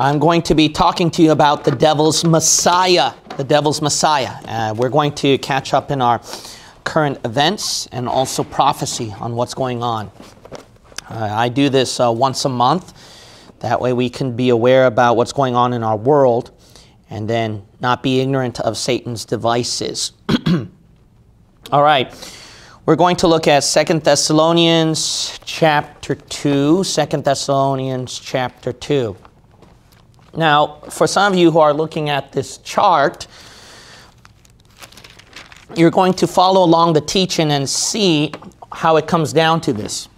I'm going to be talking to you about the Devil's Messiah. The Devil's Messiah. We're going to catch up in our current events and also prophecy on what's going on. I do this once a month. That way we can be aware about what's going on in our world and then not be ignorant of Satan's devices. All right. We're going to look at 2 Thessalonians chapter 2. 2 Thessalonians chapter 2. Now, for some of you who are looking at this chart, you're going to follow along the teaching and see how it comes down to this.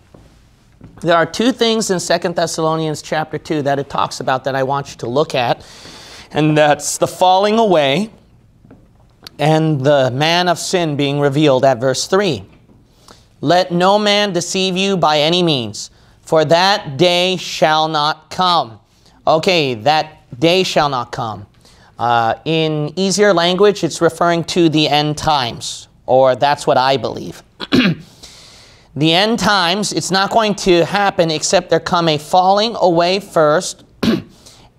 There are two things in 2 Thessalonians chapter 2 that it talks about that I want you to look at, and that's the falling away and the man of sin being revealed at verse 3. Let no man deceive you by any means, for that day shall not come. Okay, that day shall not come. In easier language, it's referring to the end times, or that's what I believe. The end times, it's not going to happen except there come a falling away first,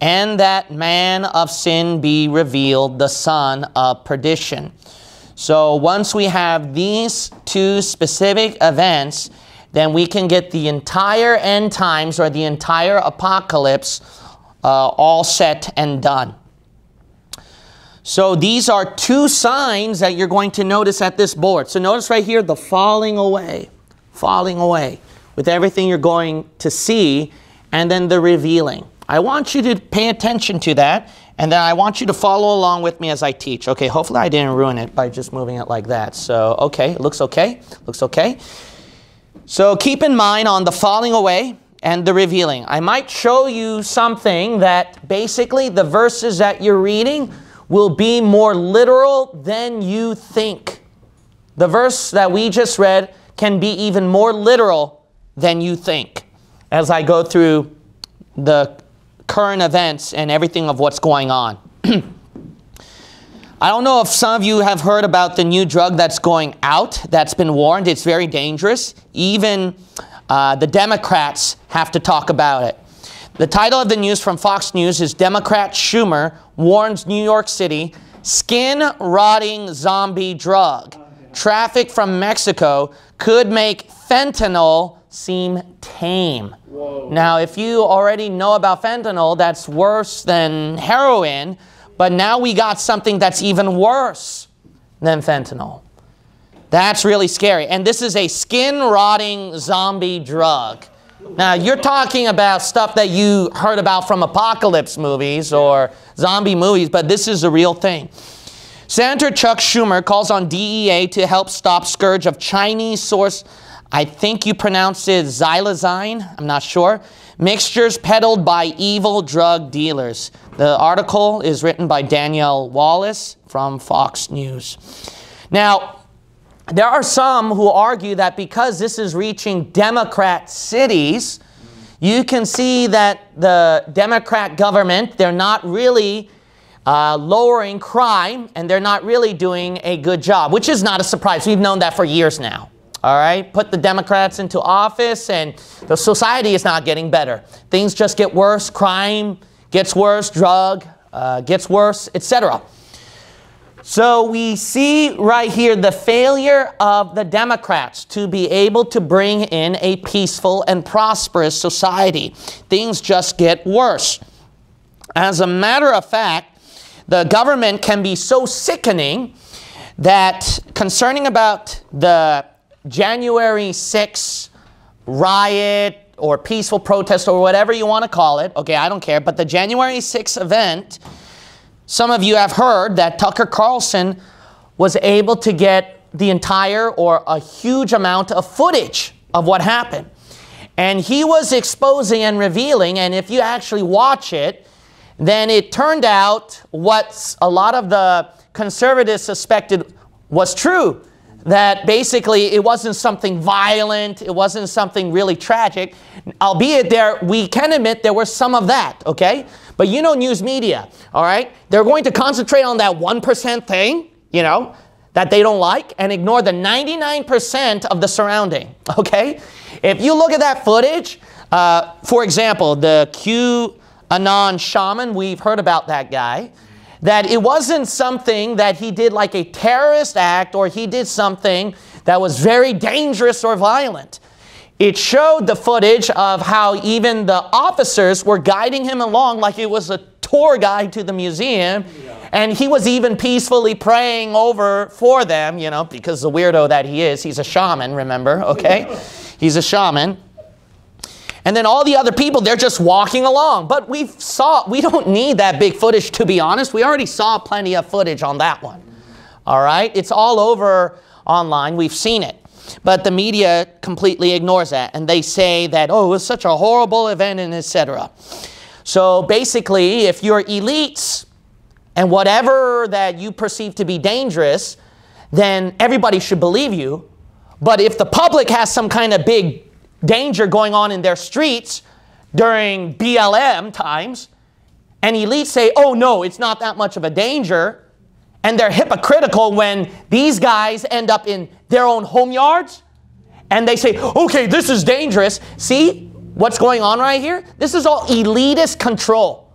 and that man of sin be revealed, the son of perdition. So once we have these two specific events, then we can get the entire end times or the entire apocalypse all set and done. So these are two signs that you're going to notice at this board. So notice right here the falling away with everything you're going to see, and then the revealing. I want you to pay attention to that, and then I want you to follow along with me as I teach. Okay, hopefully I didn't ruin it by just moving it like that. So, okay, looks okay, looks okay. So keep in mind on the falling away and the revealing. I might show you something that basically the verses that you're reading will be more literal than you think. The verse that we just read can be even more literal than you think as I go through the current events and everything of what's going on. I don't know if some of you have heard about the new drug that's going out that's been warned. It's very dangerous. Even the Democrats have to talk about it. The title of the news from Fox News is Democrat Schumer warns New York City, skin-rotting zombie drug. Traffic from Mexico could make fentanyl seem tame. Whoa. Now, if you already know about fentanyl, that's worse than heroin, but now we got something that's even worse than fentanyl. That's really scary. And this is a skin-rotting zombie drug. Now, you're talking about stuff that you heard about from apocalypse movies or zombie movies, but this is a real thing. Senator Chuck Schumer calls on DEA to help stop scourge of Chinese source, I think you pronounce it xylazine, I'm not sure, mixtures peddled by evil drug dealers. The article is written by Danielle Wallace from Fox News. Now, there are some who argue that because this is reaching Democrat cities, you can see that the Democrat government, they're not really lowering crime, and they're not really doing a good job, which is not a surprise. We've known that for years now. All right? Put the Democrats into office, and the society is not getting better. Things just get worse. Crime gets worse. Drug gets worse, etc. So we see right here the failure of the Democrats to be able to bring in a peaceful and prosperous society. Things just get worse. As a matter of fact, the government can be so sickening that concerning about the January 6 riot or peaceful protest or whatever you want to call it, okay, I don't care, but the January 6 event, some of you have heard that Tucker Carlson was able to get the entire or a huge amount of footage of what happened. And he was exposing and revealing, and if you actually watch it, then it turned out what a lot of the conservatives suspected was true, that basically it wasn't something violent, it wasn't something really tragic, albeit there, we can admit there was some of that, okay? But you know news media, all right? They're going to concentrate on that 1% thing, you know, that they don't like, and ignore the 99% of the surrounding, okay? If you look at that footage, for example, the Anon Shaman, we've heard about that guy, that it wasn't something that he did like a terrorist act or he did something that was very dangerous or violent. It showed the footage of how even the officers were guiding him along like it was a tour guide to the museum, and he was even peacefully praying over for them, you know, because the weirdo that he is, he's a shaman, remember, okay? He's a shaman. And then all the other people, they're just walking along. But we don't need that big footage, to be honest. We already saw plenty of footage on that one, all right? It's all over online. We've seen it. But the media completely ignores that. And they say that, oh, it was such a horrible event and et cetera. So basically, if you're elites and whatever that you perceive to be dangerous, then everybody should believe you. But if the public has some kind of big danger going on in their streets during BLM times, and elites say, oh no, it's not that much of a danger, and they're hypocritical when these guys end up in their own home yards, and they say, okay, this is dangerous. See what's going on right here? This is all elitist control.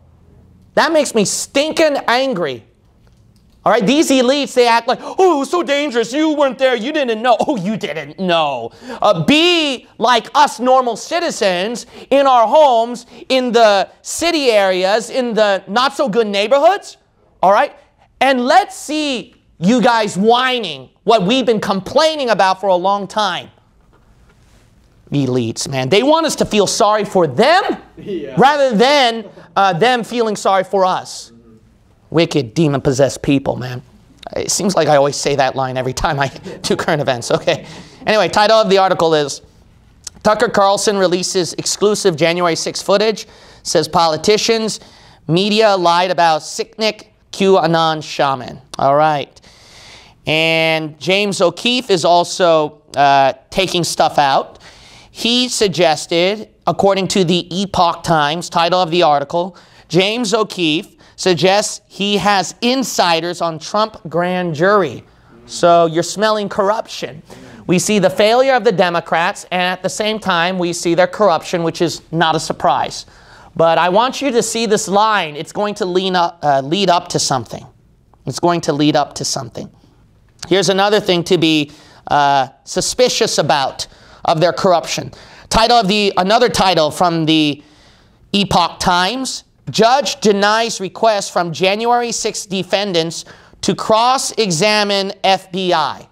That makes me stinking angry. All right, these elites, they act like, oh, it was so dangerous. You weren't there. You didn't know. Oh, you didn't know. Be like us normal citizens in our homes, in the city areas, in the not so good neighborhoods. All right. And let's see you guys whining what we've been complaining about for a long time. Elites, man. They want us to feel sorry for them rather than them feeling sorry for us. Wicked, demon-possessed people, man. It seems like I always say that line every time I do current events, okay? Anyway, title of the article is, Tucker Carlson releases exclusive January 6 footage, says politicians, media lied about Sicknick QAnon shaman. All right. And James O'Keefe is also taking stuff out. He suggested, according to the Epoch Times, title of the article, James O'Keefe suggests he has insiders on Trump grand jury. So you're smelling corruption. We see the failure of the Democrats, and at the same time, we see their corruption, which is not a surprise. But I want you to see this line. It's going to lead up to something. It's going to lead up to something. Here's another thing to be suspicious about of their corruption. Title of another title from the Epoch Times. Judge denies request from January 6 defendants to cross-examine FBI.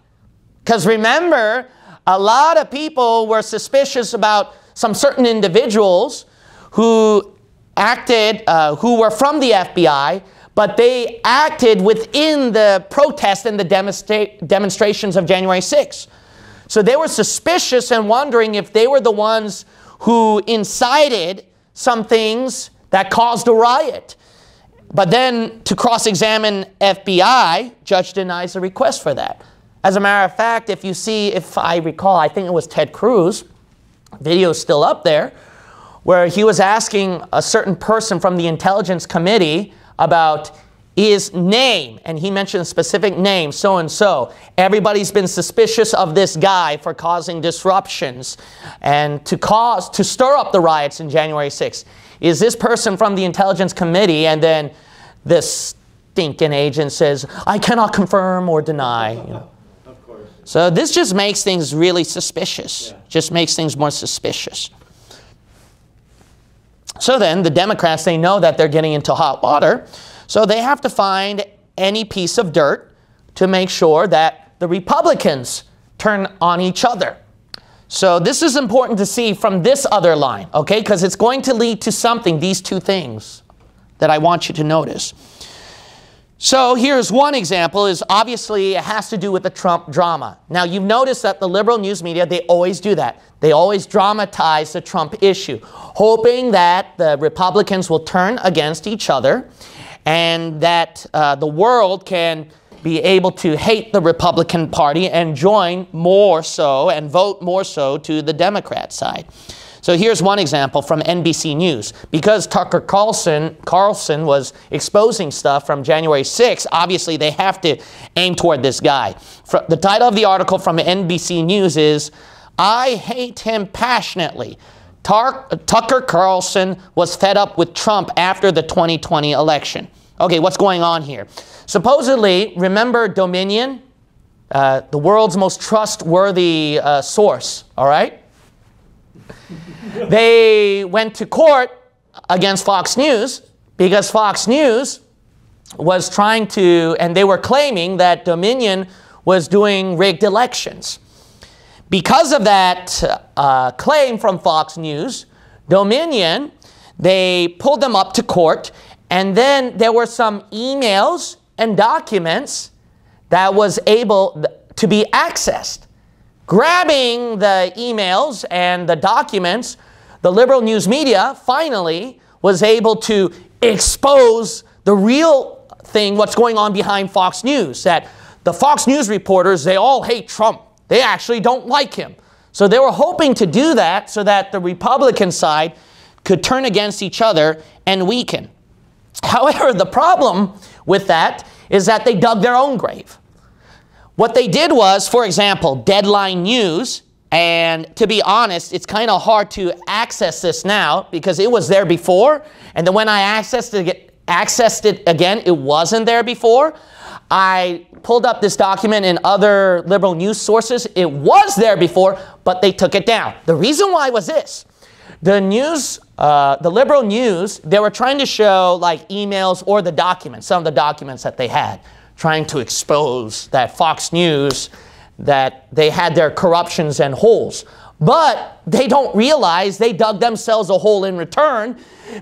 Because remember, a lot of people were suspicious about some certain individuals who acted, who were from the FBI, but they acted within the protest and the demonstrations of January 6. So they were suspicious and wondering if they were the ones who incited some things that caused a riot. But then to cross-examine FBI, judge denies the request for that. As a matter of fact, if you see, if I recall, I think it was Ted Cruz, video's still up there, where he was asking a certain person from the Intelligence Committee about his name, and he mentioned a specific name, so-and-so. Everybody's been suspicious of this guy for causing disruptions and to stir up the riots in January 6th. Is this person from the Intelligence Committee? And then this stinking agent says, I cannot confirm or deny. You know? Of course. So this just makes things really suspicious. Yeah. Just makes things more suspicious. So then the Democrats, they know that they're getting into hot water. So they have to find any piece of dirt to make sure that the Republicans turn on each other. So this is important to see from this other line, okay? Because it's going to lead to something, these two things that I want you to notice. So here's one example is obviously it has to do with the Trump drama. Now you've noticed that the liberal news media, they always do that. They always dramatize the Trump issue, hoping that the Republicans will turn against each other and that the world can be able to hate the Republican Party and join more so and vote more so to the Democrat side. So here's one example from NBC News. Because Tucker Carlson was exposing stuff from January 6, obviously they have to aim toward this guy. The title of the article from NBC News is, I hate him passionately. Tucker Carlson was fed up with Trump after the 2020 election. Okay, what's going on here? Supposedly, remember Dominion? The world's most trustworthy source, all right? They went to court against Fox News because Fox News was trying to, and they were claiming that Dominion was doing rigged elections. Because of that claim from Fox News, Dominion, they pulled them up to court, and then there were some emails and documents that was able to be accessed. Grabbing the emails and the documents, the liberal news media finally was able to expose the real thing, what's going on behind Fox News, that the Fox News reporters, they all hate Trump. They actually don't like him. So they were hoping to do that so that the Republican side could turn against each other and weaken. However, the problem with that is that they dug their own grave. What they did was, for example, Deadline News, and to be honest, it's kind of hard to access this now because it was there before, and then when I accessed it again, it wasn't there before. I pulled up this document in other liberal news sources. It was there before, but they took it down. The reason why was this. The news, the liberal news, they were trying to show like emails or the documents, some of the documents that they had, trying to expose that Fox News, that they had their corruptions and holes. But they don't realize they dug themselves a hole in return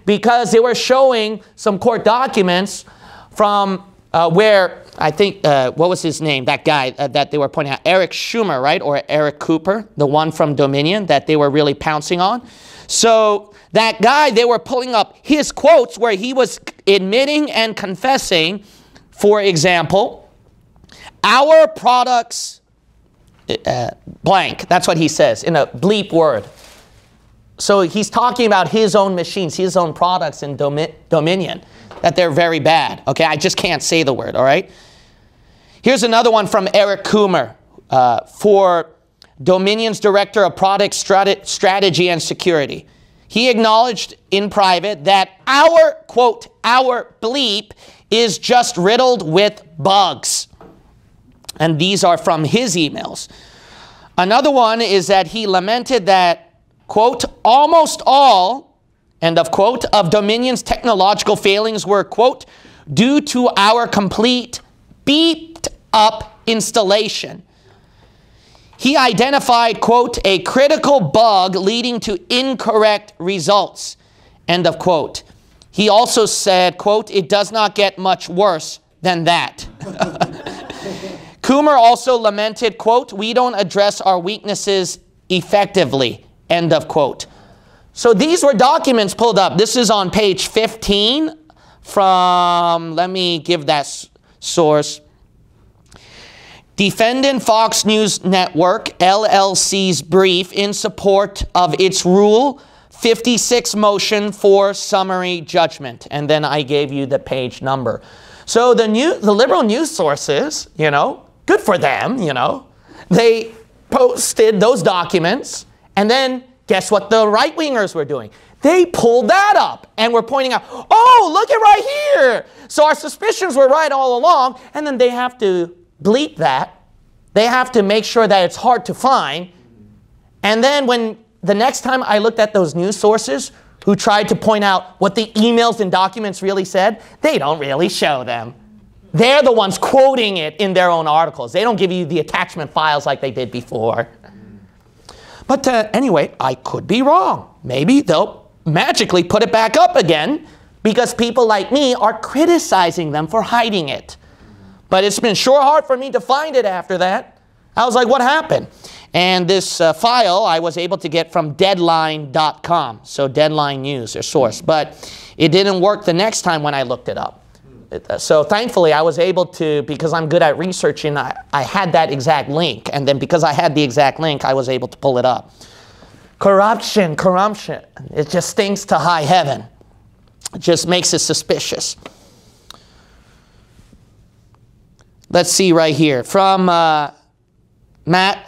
because they were showing some court documents from where I think, what was his name, that guy that they were pointing out, Eric Schumer, right, or Eric Cooper, the one from Dominion that they were really pouncing on. So that guy, they were pulling up his quotes where he was admitting and confessing, for example, our products, blank, that's what he says in a bleep word. So he's talking about his own machines, his own products in Dominion, that they're very bad. Okay, I just can't say the word, all right? Here's another one from Eric Coomer for Dominion's Director of Product Strategy and Security. He acknowledged in private that our, quote, our bleep is just riddled with bugs. And these are from his emails. Another one is that he lamented that, quote, almost all, end of quote, of Dominion's technological failings were, quote, due to our complete beeped up installation. He identified, quote, a critical bug leading to incorrect results, end of quote. He also said, quote, it does not get much worse than that. Coomer also lamented, quote, we don't address our weaknesses effectively, end of quote. So these were documents pulled up. This is on page 15 from, let me give that source. Defendant Fox News Network, LLC's brief in support of its Rule 56 motion for summary judgment. And then I gave you the page number. So the liberal news sources, you know, good for them, you know. They posted those documents, and then guess what the right-wingers were doing? They pulled that up and were pointing out, oh, look at right here. So our suspicions were right all along, and then they have to bleep that. They have to make sure that it's hard to find. And then when the next time I looked at those news sources who tried to point out what the emails and documents really said, they don't really show them. They're the ones quoting it in their own articles. They don't give you the attachment files like they did before. But anyway, I could be wrong. Maybe they'll magically put it back up again because people like me are criticizing them for hiding it. But it's been sure hard for me to find it after that. I was like, what happened? And this file I was able to get from deadline.com. So Deadline News, their source. But it didn't work the next time when I looked it up. So thankfully I was able to, because I'm good at researching, I had that exact link. And then because I had the exact link, I was able to pull it up. Corruption, corruption. It just stinks to high heaven. It just makes it suspicious. Let's see right here. From Matt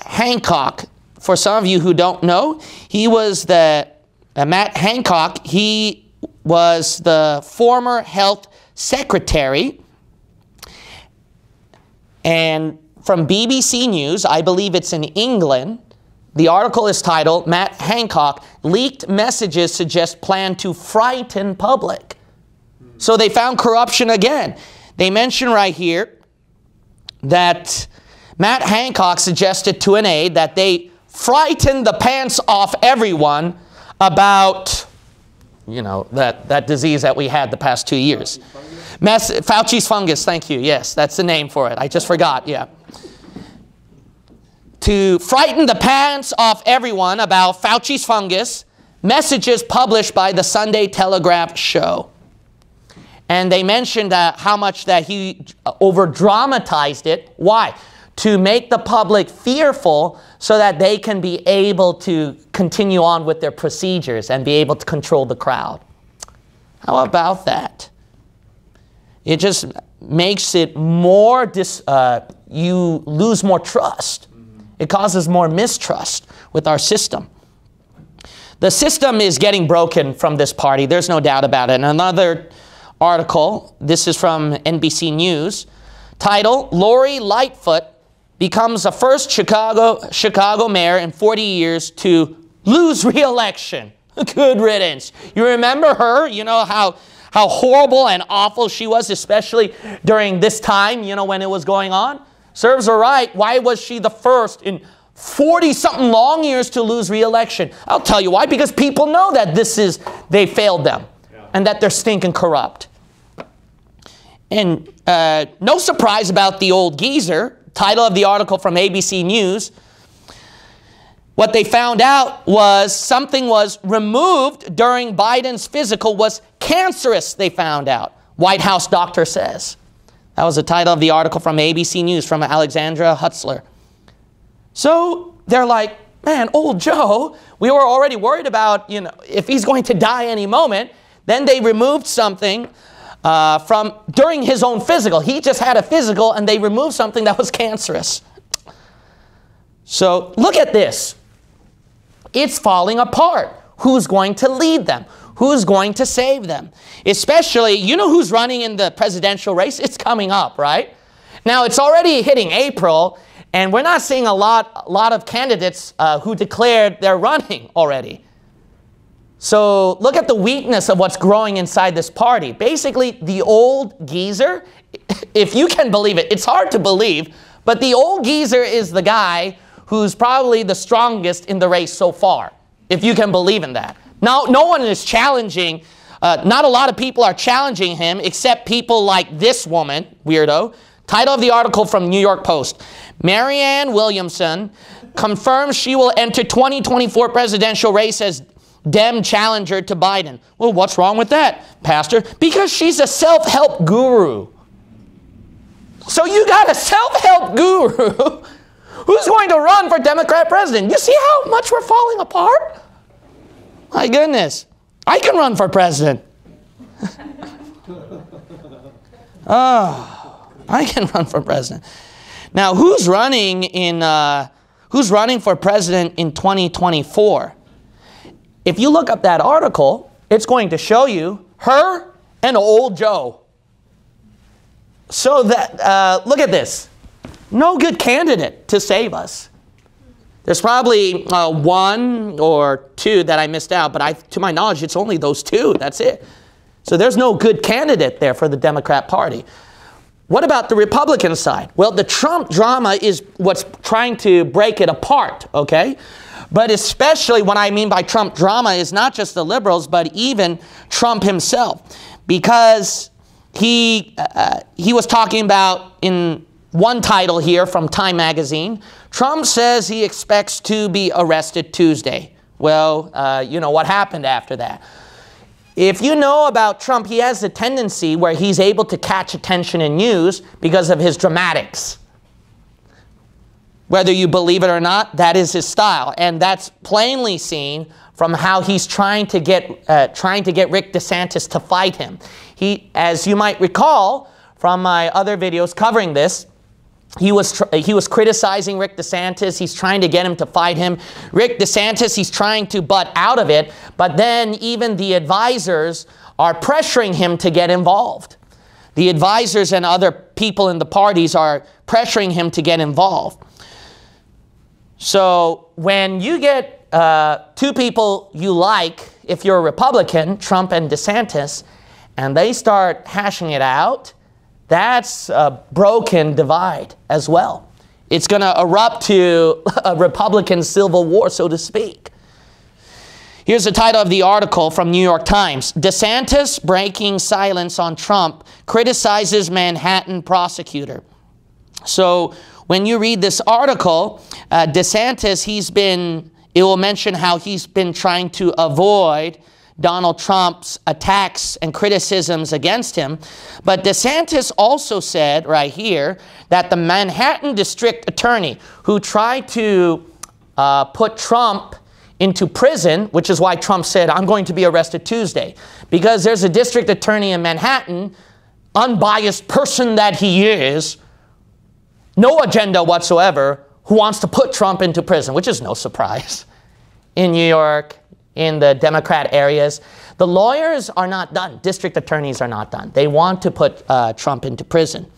Hancock, for some of you who don't know, he was the Now, Matt Hancock, he was the former health secretary, and from BBC News, I believe it's in England, the article is titled, Matt Hancock, leaked messages suggest plan to frighten public. So they found corruption again. They mention right here that Matt Hancock suggested to an aide that they frighten the pants off everyone about, you know, that disease that we had the past 2 years. Fauci's fungus, thank you. Yes, that's the name for it. I just forgot, yeah. To frighten the pants off everyone about Fauci's fungus, messages published by the Sunday Telegraph show. And they mentioned how much that he over-dramatized it. Why? To make the public fearful so that they can be able to continue on with their procedures and be able to control the crowd. How about that? It just makes it more, you lose more trust. It causes more mistrust with our system. The system is getting broken from this party. There's no doubt about it. And another article, this is from NBC News, titled, Lori Lightfoot becomes the first Chicago mayor in 40 years to lose re-election. Good riddance. You remember her? You know how horrible and awful she was, especially during this time, you know, when it was going on? Serves her right. Why was she the first in 40-something long years to lose re-election? I'll tell you why. Because people know that this is, they failed them. Yeah. And that they're stinking corrupt. And no surprise about the old geezer. Title of the article from ABC News. What they found out was something was removed during Biden's physical was cancerous, they found out. White House doctor says. That was the title of the article from ABC News from Alexandra Hutzler. So they're like, man, old Joe, we were already worried about, you know, if he's going to die any moment. Then they removed something from during his own physical. He just had a physical and they removed something that was cancerous. So look at this. It's falling apart. Who's going to lead them? Who's going to save them? Especially, you know who's running in the presidential race? It's coming up, right? Now, it's already hitting April, and we're not seeing a lot of candidates who declared they're running already. So look at the weakness of what's growing inside this party. Basically, the old geezer, if you can believe it, it's hard to believe, but the old geezer is the guy who's probably the strongest in the race so far, if you can believe in that. Now, no one is challenging, not a lot of people are challenging him except people like this woman, weirdo. Title of the article from New York Post. Marianne Williamson confirms she will enter 2024 presidential race as Dem challenger to Biden. Well, what's wrong with that, Pastor? Because she's a self-help guru. So you got a self-help guru who's going to run for Democrat president. You see how much we're falling apart? My goodness, I can run for president. Oh, I can run for president. Now, who's running for president in 2024? If you look up that article, it's going to show you her and old Joe. So that look at this. No good candidate to save us. There's probably one or two that I missed out, but to my knowledge, it's only those two. That's it. So there's no good candidate there for the Democrat Party. What about the Republican side? Well, the Trump drama is what's trying to break it apart, okay? But especially what I mean by Trump drama is not just the liberals, but even Trump himself. Because he was talking about in one title here from Time Magazine. Trump says he expects to be arrested Tuesday. Well, you know what happened after that. If you know about Trump, he has a tendency where he's able to catch attention in news because of his dramatics. Whether you believe it or not, that is his style. And that's plainly seen from how he's trying to get Rick DeSantis to fight him. He, as you might recall from my other videos covering this, He was criticizing Rick DeSantis. He's trying to get him to fight him. Rick DeSantis, he's trying to butt out of it, but then even the advisors are pressuring him to get involved. The advisors and other people in the parties are pressuring him to get involved. So when you get two people you like, if you're a Republican, Trump and DeSantis, and they start hashing it out, that's a broken divide as well. It's going to erupt to a Republican civil war, so to speak. Here's the title of the article from New York Times. DeSantis breaking silence on Trump, criticizes Manhattan prosecutor. So when you read this article, DeSantis, it will mention how he's been trying to avoid Donald Trump's attacks and criticisms against him. But DeSantis also said right here that the Manhattan district attorney who tried to put Trump into prison, which is why Trump said, I'm going to be arrested Tuesday, because there's a district attorney in Manhattan, unbiased person that he is, no agenda whatsoever, who wants to put Trump into prison, which is no surprise in New York, in the Democrat areas. The lawyers are not done. District attorneys are not done. They want to put Trump into prison.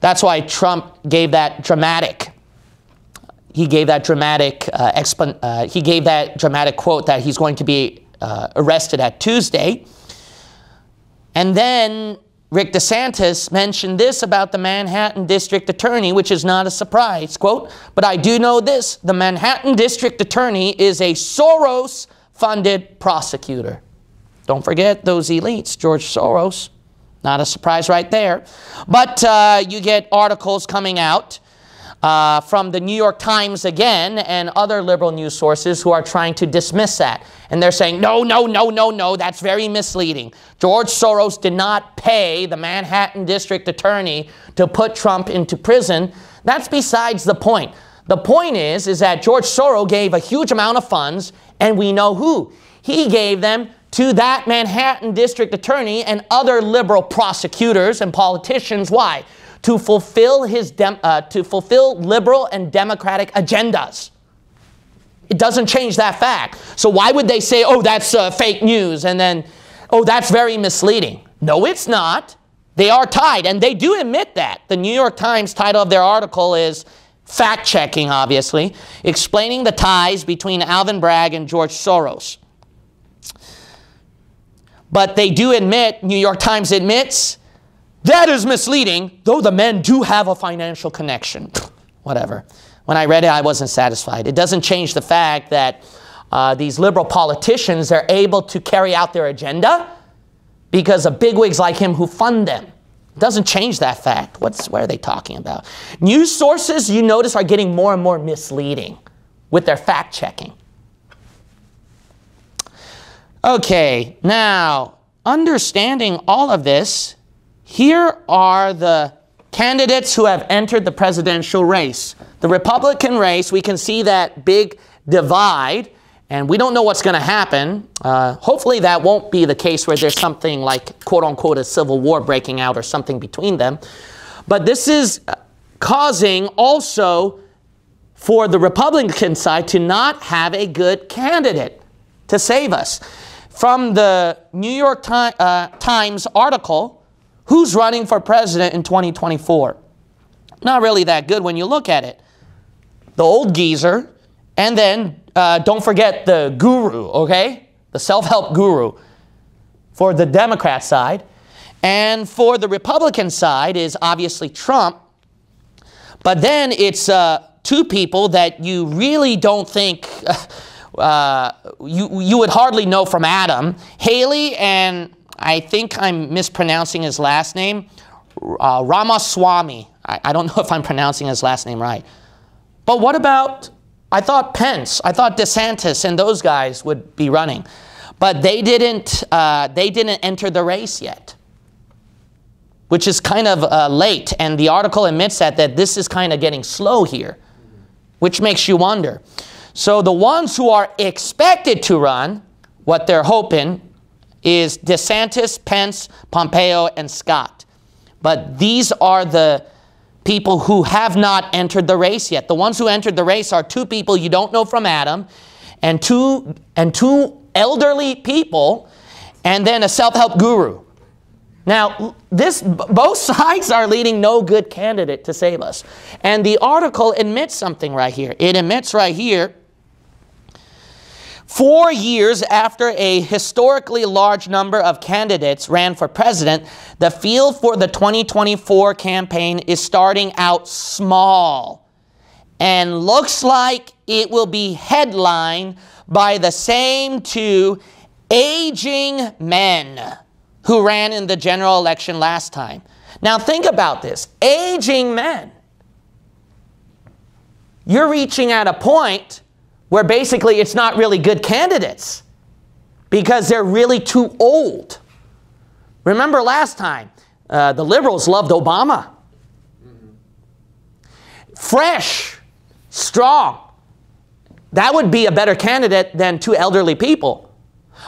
That's why Trump gave that dramatic, quote that he's going to be arrested at Tuesday. And then Rick DeSantis mentioned this about the Manhattan district attorney, which is not a surprise, quote, but I do know this, the Manhattan district attorney is a Soros-funded prosecutor. Don't forget those elites, George Soros. Not a surprise right there. But you get articles coming out from the New York Times again and other liberal news sources who are trying to dismiss that. And they're saying, no, no, no, no, no, that's very misleading. George Soros did not pay the Manhattan district attorney to put Trump into prison. That's besides the point. The point is that George Soros gave a huge amount of funds, and we know who. He gave them to that Manhattan district attorney and other liberal prosecutors and politicians. Why? To fulfill his to fulfill liberal and democratic agendas. It doesn't change that fact. So why would they say, oh, that's fake news, and then, oh, that's very misleading? No, it's not. They are tied, and they do admit that. The New York Times title of their article is fact-checking, obviously, explaining the ties between Alvin Bragg and George Soros. But they do admit, New York Times admits, that is misleading, though the men do have a financial connection. Whatever. When I read it, I wasn't satisfied. It doesn't change the fact that these liberal politicians are able to carry out their agenda because of bigwigs like him who fund them. It doesn't change that fact. What are they talking about? News sources, you notice, are getting more and more misleading with their fact-checking. Okay, now, understanding all of this, here are the candidates who have entered the presidential race. The Republican race, we can see that big divide, and we don't know what's going to happen. Hopefully that won't be the case where there's something like, quote-unquote, a civil war breaking out or something between them. But this is causing also for the Republican side to not have a good candidate to save us. From the New York Times article, who's running for president in 2024? Not really that good when you look at it. The old geezer, and then don't forget the guru, okay? The self-help guru for the Democrat side. And for the Republican side is obviously Trump. But then it's two people that you really don't think, you would hardly know from Adam. Haley and, I think I'm mispronouncing his last name, Ramaswamy. I don't know if I'm pronouncing his last name right. But what about, I thought Pence, I thought DeSantis and those guys would be running. But they didn't enter the race yet, which is kind of late. And the article admits that this is kind of getting slow here, which makes you wonder. So the ones who are expected to run, what they're hoping, is DeSantis, Pence, Pompeo, and Scott. But these are the people who have not entered the race yet. The ones who entered the race are two people you don't know from Adam, and two elderly people, and then a self-help guru. Now, both sides are leading no good candidate to save us. And the article admits something right here. It admits right here, 4 years after a historically large number of candidates ran for president, the field for the 2024 campaign is starting out small and looks like it will be headlined by the same two aging men who ran in the general election last time. Now think about this, aging men. You're reaching at a point where basically it's not really good candidates because they're really too old. Remember last time, the liberals loved Obama. Fresh, strong. That would be a better candidate than two elderly people.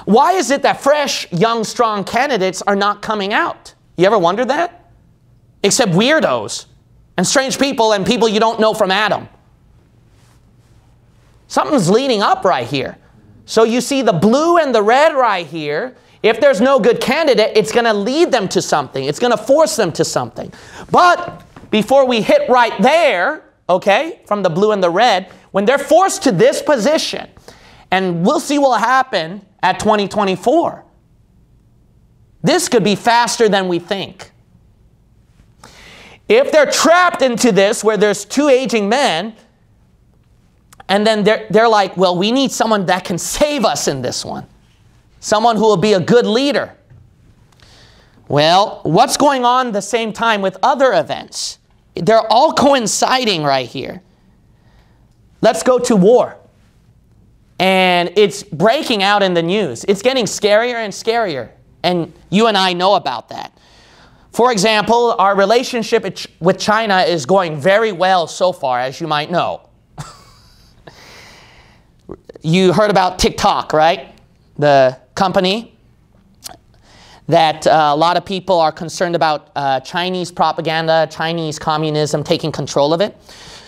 Why is it that fresh, young, strong candidates are not coming out? You ever wondered that? Except weirdos and strange people and people you don't know from Adam. Something's leading up right here. So you see the blue and the red right here. If there's no good candidate, it's going to lead them to something. It's going to force them to something. But before we hit right there, okay, from the blue and the red, when they're forced to this position, and we'll see what will happen at 2024. This could be faster than we think. If they're trapped into this where there's two aging men, and then they're like, well, we need someone that can save us in this one. Someone who will be a good leader. Well, what's going on at the same time with other events? They're all coinciding right here. Let's go to war. And it's breaking out in the news. It's getting scarier and scarier. And you and I know about that. For example, our relationship with China is going very well so far, as you might know. You heard about TikTok, right? The company that a lot of people are concerned about Chinese propaganda, Chinese communism taking control of it.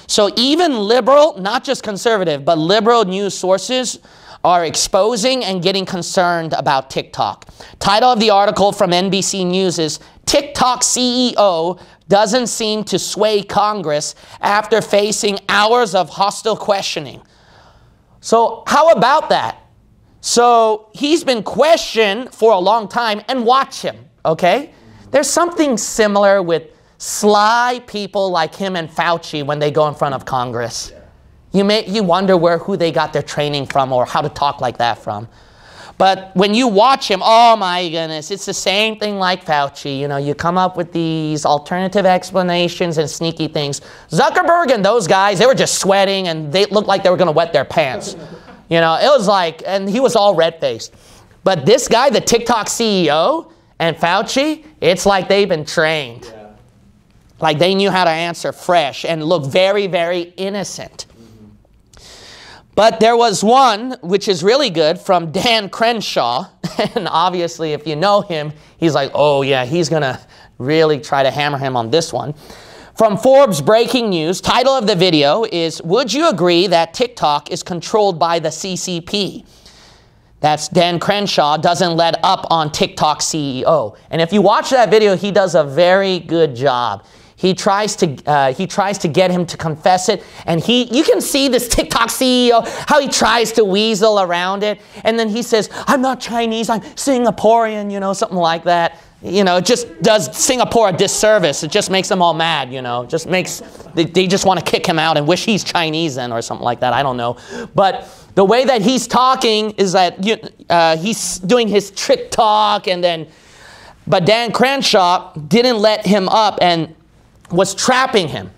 So even liberal, not just conservative, but liberal news sources are exposing and getting concerned about TikTok. Title of the article from NBC News is TikTok CEO doesn't seem to sway Congress after facing hours of hostile questioning. So how about that? So he's been questioned for a long time, and watch him, okay? There's something similar with sly people like him and Fauci when they go in front of Congress. You wonder who they got their training from or how to talk like that from. But when you watch him, oh my goodness, it's the same thing like Fauci. You know, you come up with these alternative explanations and sneaky things. Zuckerberg and those guys, they were just sweating and they looked like they were going to wet their pants. You know, it was like, and he was all red-faced. But this guy, the TikTok CEO and Fauci, it's like they've been trained. Yeah. Like they knew how to answer fresh and look very, very innocent. But there was one which is really good from Dan Crenshaw. And obviously, if you know him, he's like, oh yeah, he's going to really try to hammer him on this one. From Forbes Breaking News, title of the video is, would you agree that TikTok is controlled by the CCP? That's Dan Crenshaw doesn't let up on TikTok CEO. And if you watch that video, he does a very good job. He tries to get him to confess it, and you can see this TikTok CEO, how he tries to weasel around it, and then he says, I'm not Chinese, I'm Singaporean, you know, something like that. You know, it just does Singapore a disservice. It just makes them all mad, you know. It just makes, they just want to kick him out and wish he's Chinese then or something like that, I don't know. But the way that he's talking is that he's doing his trick talk, and then, but Dan Crenshaw didn't let him up and was trapping him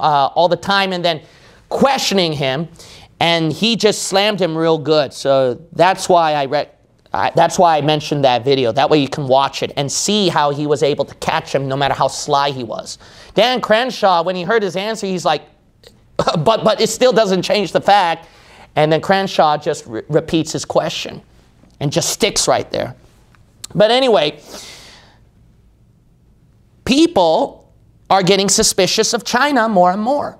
all the time and then questioning him, and he just slammed him real good. So that's why I mentioned that video. That way you can watch it and see how he was able to catch him no matter how sly he was. Dan Crenshaw, when he heard his answer, he's like, but it still doesn't change the fact. And then Crenshaw just repeats his question and just sticks right there. But anyway, people are getting suspicious of China more and more.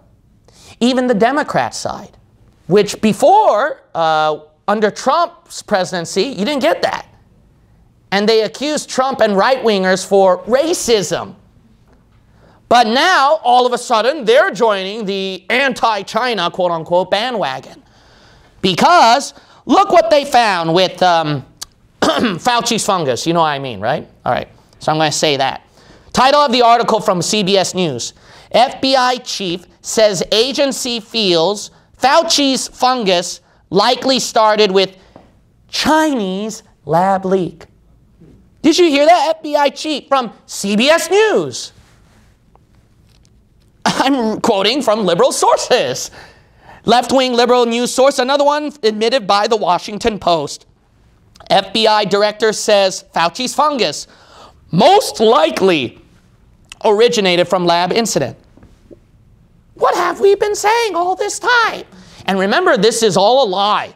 Even the Democrat side, which before, under Trump's presidency, you didn't get that. And they accused Trump and right-wingers for racism. But now, all of a sudden, they're joining the anti-China, quote-unquote, bandwagon. Because look what they found with Fauci's fungus. You know what I mean, right? All right, so I'm going to say that. Title of the article from CBS News. FBI chief says agency feels Fauci's fungus likely started with Chinese lab leak. Did you hear that? FBI chief from CBS News. I'm quoting from liberal sources. Left-wing liberal news source, another one admitted by the Washington Post. FBI director says Fauci's fungus most likely originated from lab incident. What have we been saying all this time? And remember, this is all a lie.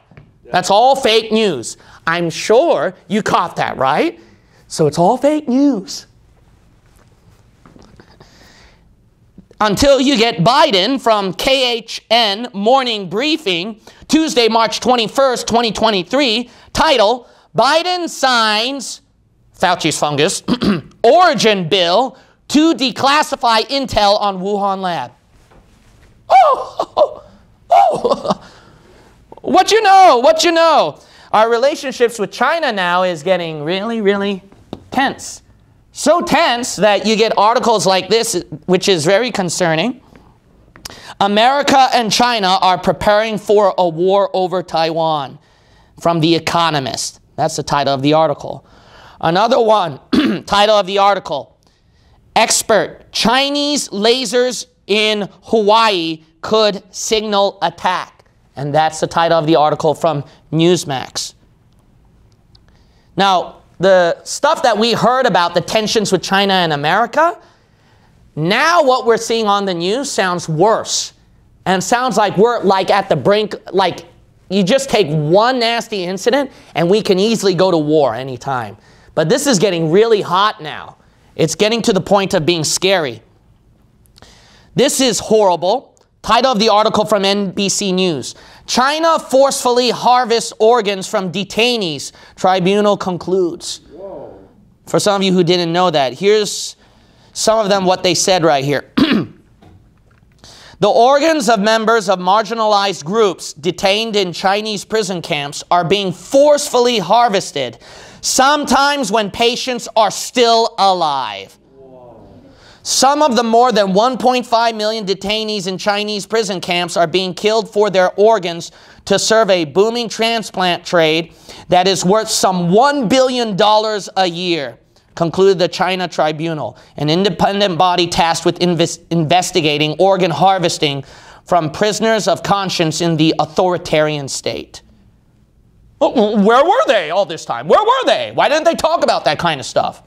That's all fake news. I'm sure you caught that, right? So it's all fake news. Until you get Biden from KHN Morning Briefing, Tuesday, March 21st, 2023, title, Biden signs Fauci's fungus origin bill to declassify intel on Wuhan lab. Oh! What you know, what you know. Our relationships with China now is getting really, really tense. So tense that you get articles like this, which is very concerning. America and China are preparing for a war over Taiwan, from The Economist. That's the title of the article. Another one, title of the article, Expert, Chinese lasers in Hawaii could signal attack. And that's the title of the article from Newsmax. Now, the stuff that we heard about, the tensions with China and America, now what we're seeing on the news sounds worse. And sounds like we're like at the brink, like you just take one nasty incident and we can easily go to war anytime. But this is getting really hot now. It's getting to the point of being scary. This is horrible. Title of the article from NBC News. China forcefully harvests organs from detainees, tribunal concludes. Whoa. For some of you who didn't know that, here's some of them what they said right here. The organs of members of marginalized groups detained in Chinese prison camps are being forcefully harvested, sometimes when patients are still alive. Some of the more than 1.5 million detainees in Chinese prison camps are being killed for their organs to serve a booming transplant trade that is worth some $1 billion a year, concluded the China Tribunal, an independent body tasked with investigating organ harvesting from prisoners of conscience in the authoritarian state. Where were they all this time? Where were they? Why didn't they talk about that kind of stuff?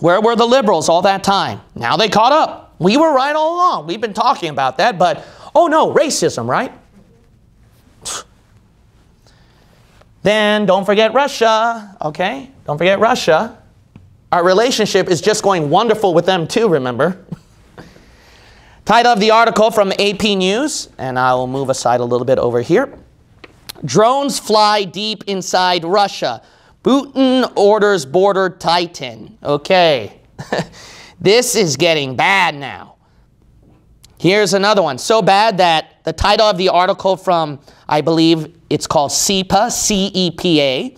Where were the liberals all that time? Now they caught up. We were right all along. We've been talking about that, but oh no, racism, right? Then don't forget Russia, okay? Don't forget Russia. Our relationship is just going wonderful with them too, remember? Title of the article from AP News, and I will move aside a little bit over here. Drones fly deep inside Russia. Putin orders border tighten. Okay. This is getting bad now. Here's another one. So bad that the title of the article from, I believe it's called CEPA, C-E-P-A.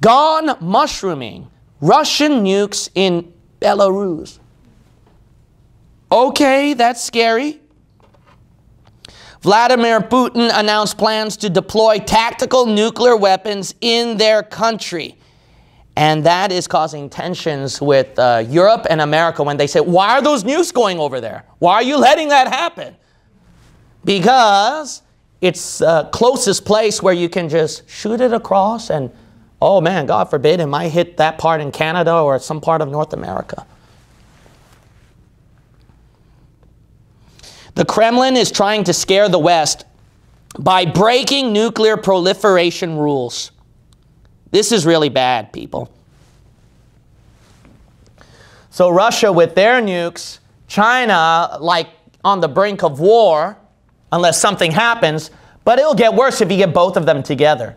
Gone mushrooming. Russian nukes in Belarus. Okay, that's scary. Vladimir Putin announced plans to deploy tactical nuclear weapons in their country. And that is causing tensions with Europe and America when they say, why are those nukes going over there? Why are you letting that happen? Because it's the closest place where you can just shoot it across and, oh man, God forbid, it might hit that part in Canada or some part of North America. The Kremlin is trying to scare the West by breaking nuclear proliferation rules. This is really bad, people. So Russia with their nukes, China like on the brink of war, unless something happens, but it'll get worse if you get both of them together.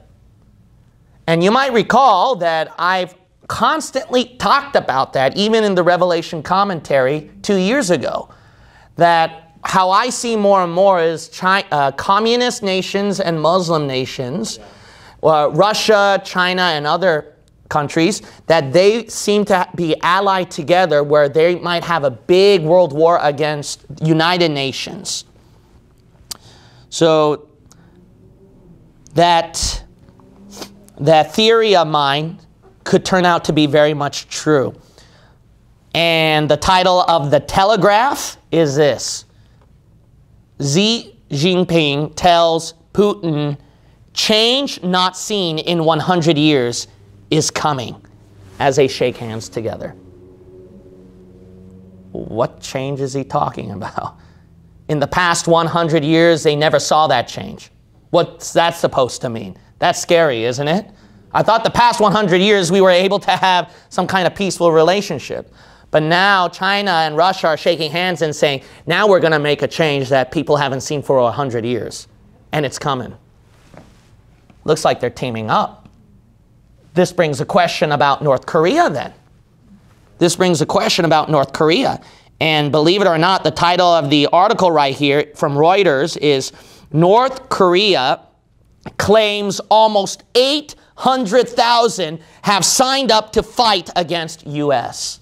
And you might recall that I've constantly talked about that, even in the Revelation commentary 2 years ago, that how I see more and more is China, communist nations and Muslim nations, Russia, China, and other countries, that they seem to be allied together where they might have a big world war against United Nations. So that theory of mine could turn out to be very much true. And the title of the Telegraph is this: Xi Jinping tells Putin, change not seen in 100 years is coming, as they shake hands together. What change is he talking about? In the past 100 years, they never saw that change. What's that supposed to mean? That's scary, isn't it? I thought the past 100 years we were able to have some kind of peaceful relationship. But now China and Russia are shaking hands and saying, now we're going to make a change that people haven't seen for 100 years. And it's coming. Looks like they're teaming up. This brings a question about North Korea then. This brings a question about North Korea. And believe it or not, the title of the article right here from Reuters is North Korea claims almost 800,000 have signed up to fight against U.S.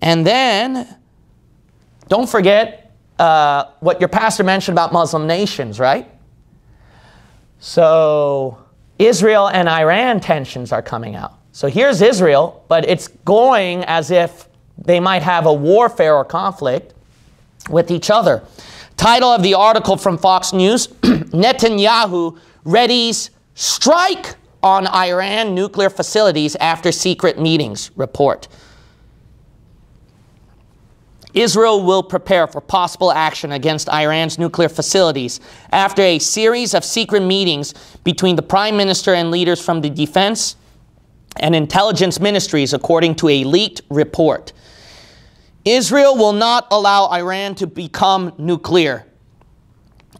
And then, don't forget, what your pastor mentioned about Muslim nations, right? So Israel and Iran tensions are coming out. So here's Israel, but it's going as if they might have a warfare or conflict with each other. Title of the article from Fox News, Netanyahu readies strike on Iran nuclear facilities after secret meetings report. Israel will prepare for possible action against Iran's nuclear facilities after a series of secret meetings between the prime minister and leaders from the defense and intelligence ministries, according to a leaked report. Israel will not allow Iran to become nuclear,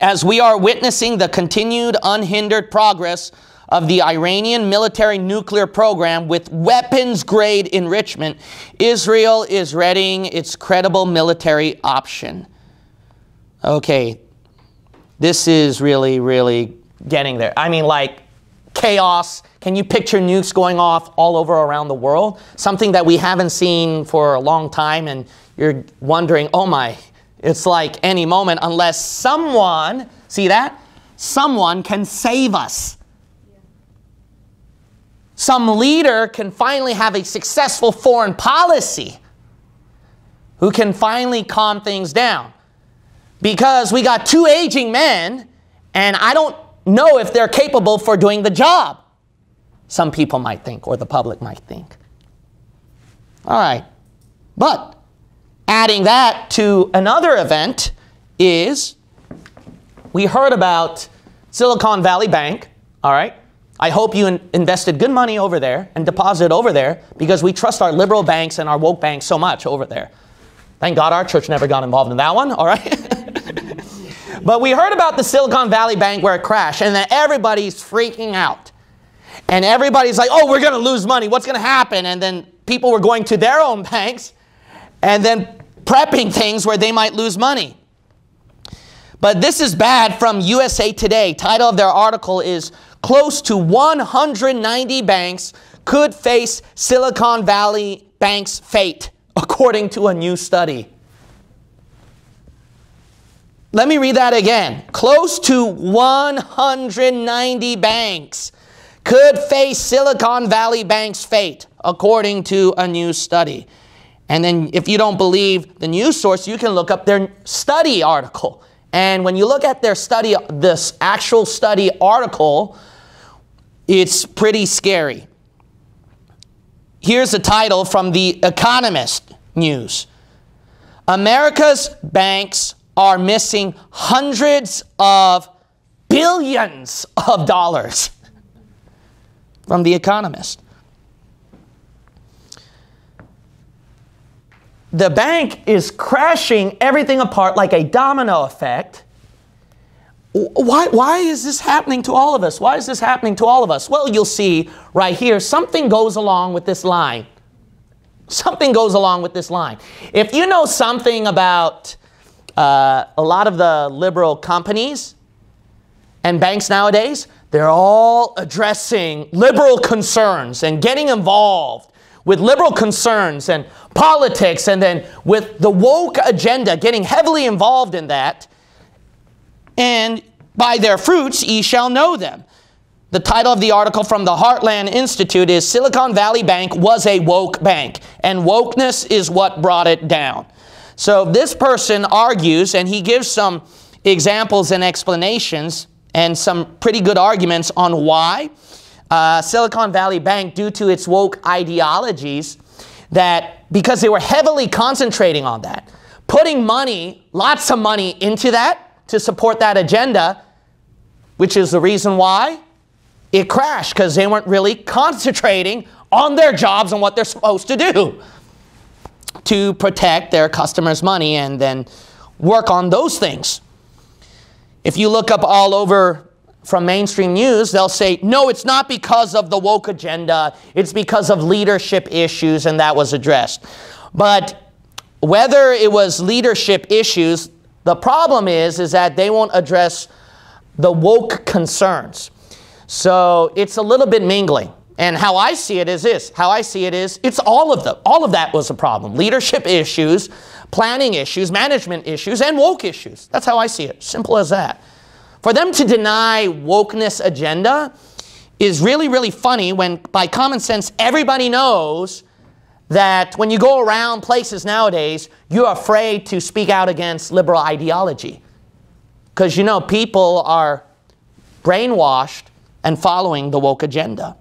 as we are witnessing the continued unhindered progress of the Iranian military nuclear program with weapons-grade enrichment. Israel is readying its credible military option. Okay, this is really, really getting there. I mean, like, chaos. Can you picture nukes going off all over around the world? Something that we haven't seen for a long time, and you're wondering, oh my, it's like any moment, unless someone, see that? Someone can save us. Some leader can finally have a successful foreign policy who can finally calm things down. Because we got two aging men, and I don't know if they're capable for doing the job. Some people might think, or the public might think. All right. But adding that to another event is we heard about Silicon Valley Bank, all right? I hope you invested good money over there and deposited over there, because we trust our liberal banks and our woke banks so much over there. Thank God our church never got involved in that one, all right? But we heard about the Silicon Valley Bank where it crashed, and that everybody's freaking out. And everybody's like, oh, we're going to lose money. What's going to happen? And then people were going to their own banks and then prepping things where they might lose money. But this is bad from USA Today. Title of their article is Close to 190 banks could face Silicon Valley Bank's fate, according to a new study. Let me read that again. Close to 190 banks could face Silicon Valley Bank's fate, according to a new study. And then if you don't believe the news source, you can look up their study article. And when you look at their study, this actual study article, it's pretty scary. Here's a title from The Economist News. America's banks are missing hundreds of billions of dollars. From The Economist. The bank is crashing everything apart like a domino effect. Why is this happening to all of us? Why is this happening to all of us? Well, you'll see right here, something goes along with this line. Something goes along with this line. If you know something about a lot of the liberal companies and banks nowadays, they're all addressing liberal concerns and getting involved with liberal concerns and politics, and then with the woke agenda, getting heavily involved in that. And by their fruits ye shall know them. The title of the article from the Heartland Institute is Silicon Valley Bank was a woke bank, and wokeness is what brought it down. So this person argues, and he gives some examples and explanations and some pretty good arguments on why Silicon Valley Bank, due to its woke ideologies, that because they were heavily concentrating on that, putting money, lots of money into that, to support that agenda, which is the reason why it crashed, because they weren't really concentrating on their jobs and what they're supposed to do to protect their customers' money and then work on those things. If you look up all over from mainstream news, they'll say, no, it's not because of the woke agenda. It's because of leadership issues, and that was addressed. But whether it was leadership issues, the problem is that they won't address the woke concerns. So it's a little bit mingling. And how I see it is this. How I see it is, it's all of them. All of that was a problem. Leadership issues, planning issues, management issues, and woke issues. That's how I see it. Simple as that. For them to deny wokeness agenda is really, really funny when, by common sense, everybody knows that when you go around places nowadays, you're afraid to speak out against liberal ideology. Because, you know, people are brainwashed and following the woke agenda.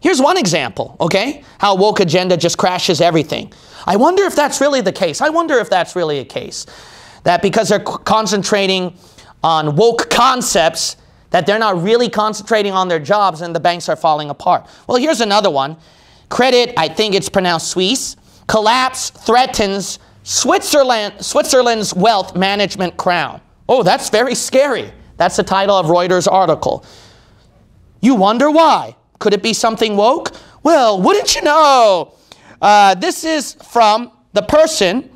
Here's one example, okay? How woke agenda just crashes everything. I wonder if that's really the case. I wonder if that's really a case. That because they're concentrating on woke concepts, that they're not really concentrating on their jobs, and the banks are falling apart. Well, here's another one. Credit, I think it's pronounced Suisse, collapse threatens Switzerland's wealth management crown. Oh, that's very scary. That's the title of Reuters' article. You wonder why. Could it be something woke? Well, wouldn't you know? This is from the person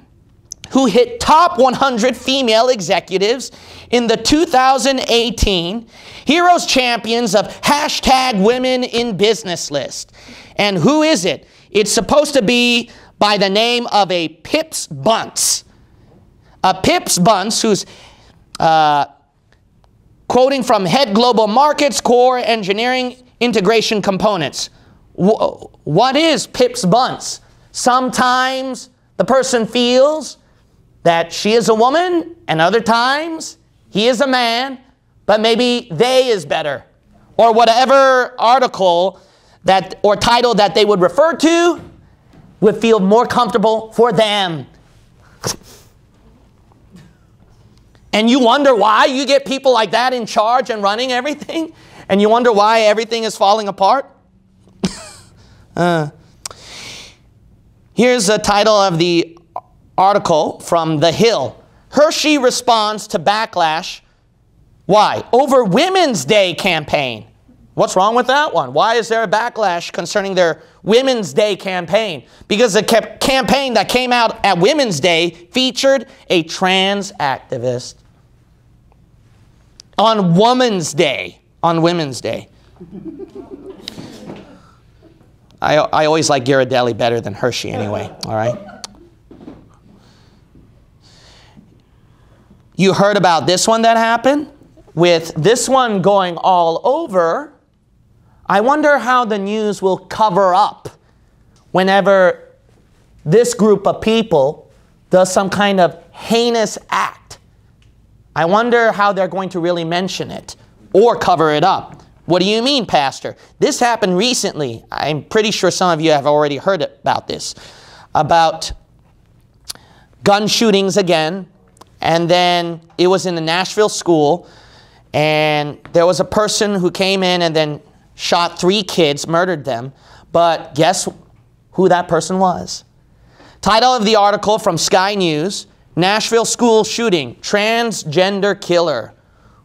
who hit top 100 female executives in the 2018 Heroes Champions of hashtag Women in Business list. And who is it? It's supposed to be by the name of a Pips Bunce. A Pips Bunce who's quoting from Head Global Markets, Core Engineering, Integration Components. What is Pips Bunce? Sometimes the person feels that she is a woman, and other times he is a man, but maybe they is better. Or whatever article that, or title that they would refer to would feel more comfortable for them. And you wonder why you get people like that in charge and running everything? And you wonder why everything is falling apart? Here's the title of the article from The Hill. Hershey responds to backlash. Why? Over Women's Day campaign. What's wrong with that one? Why is there a backlash concerning their Women's Day campaign? Because the campaign that came out at Women's Day featured a trans activist on Women's Day. On Women's Day. I always like Ghirardelli better than Hershey anyway, all right? You heard about this one that happened? With this one going all over, I wonder how the news will cover up whenever this group of people does some kind of heinous act. I wonder how they're going to really mention it or cover it up. What do you mean, Pastor? This happened recently. I'm pretty sure some of you have already heard about this, about gun shootings again, and then it was in a Nashville school. And there was a person who came in and then shot 3 kids, murdered them. But guess who that person was? Title of the article from Sky News, Nashville school shooting, transgender killer